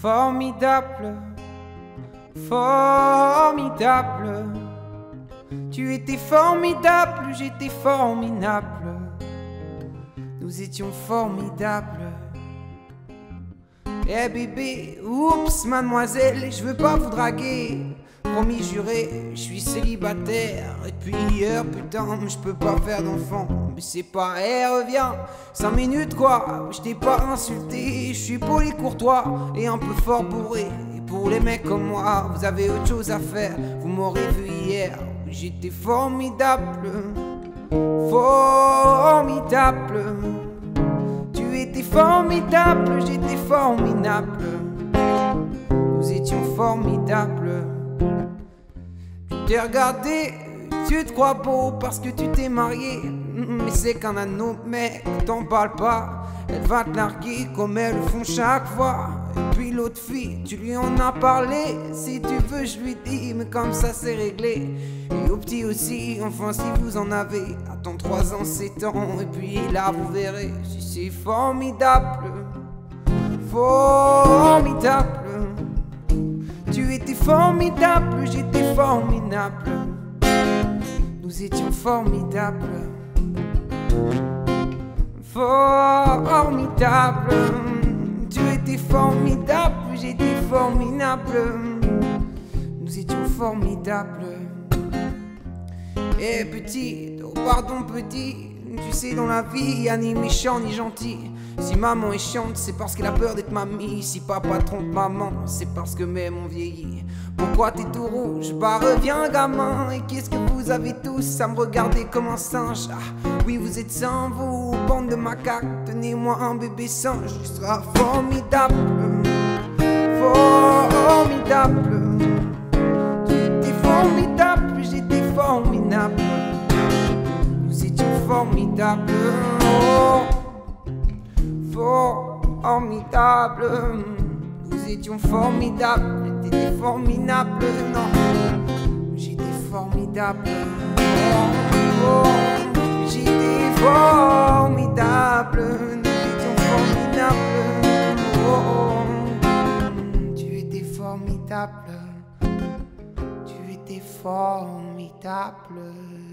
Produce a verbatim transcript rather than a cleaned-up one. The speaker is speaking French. Formidable, formidable. Tu étais formidable, j'étais formidable. Nous étions formidables. Eh hey bébé, oups mademoiselle, je veux pas vous draguer. Promis juré, je suis célibataire. Et depuis hier, putain, je peux pas faire d'enfant. Mais c'est pas, eh hey, reviens, cinq minutes quoi. Je t'ai pas insulté, je suis poli, courtois et un peu fort bourré. Et pour les mecs comme moi, vous avez autre chose à faire. Vous m'aurez vu hier, j'étais formidable. Formidable. Tu étais formidable, j'étais formidable. Nous étions formidables. Je t'ai regardé, tu te crois beau parce que tu t'es marié. Mais c'est qu'un anneau, mec, t'en parles pas. Elle va te larguer comme elles le font chaque fois. Et puis l'autre fille, tu lui en as parlé. Si tu veux, je lui dis, mais comme ça c'est réglé. Et au petit aussi, enfin si vous en avez. Attends trois ans, sept ans, et puis là vous verrez. Si c'est formidable, formidable. Tu étais formidable, j'étais formidable. Nous étions formidables. Formidable. Tu étais formidable, j'étais formidable. Nous étions formidables. Eh hey, petit, oh pardon petit. Tu sais dans la vie y'a ni méchant ni gentil. Si maman est chiante, c'est parce qu'elle a peur d'être mamie. Si papa trompe maman, c'est parce que même on vieillit. Pourquoi t'es tout rouge? Bah reviens gamin. Et qu'est-ce que vous avez tous à me regarder comme un singe? Ah oui vous êtes sains vous, bande de macaques. Tenez-moi un bébé singe, tu seras formidable. Formidable. Tu étais formidable, j'étais formidable. Nous étions formidables. Oh. Formidable, nous étions formidables, t'étais formidable, non, j'étais formidable, oh, oh, j'étais formidable, nous étions formidables, oh, oh, tu étais formidable, tu étais formidable.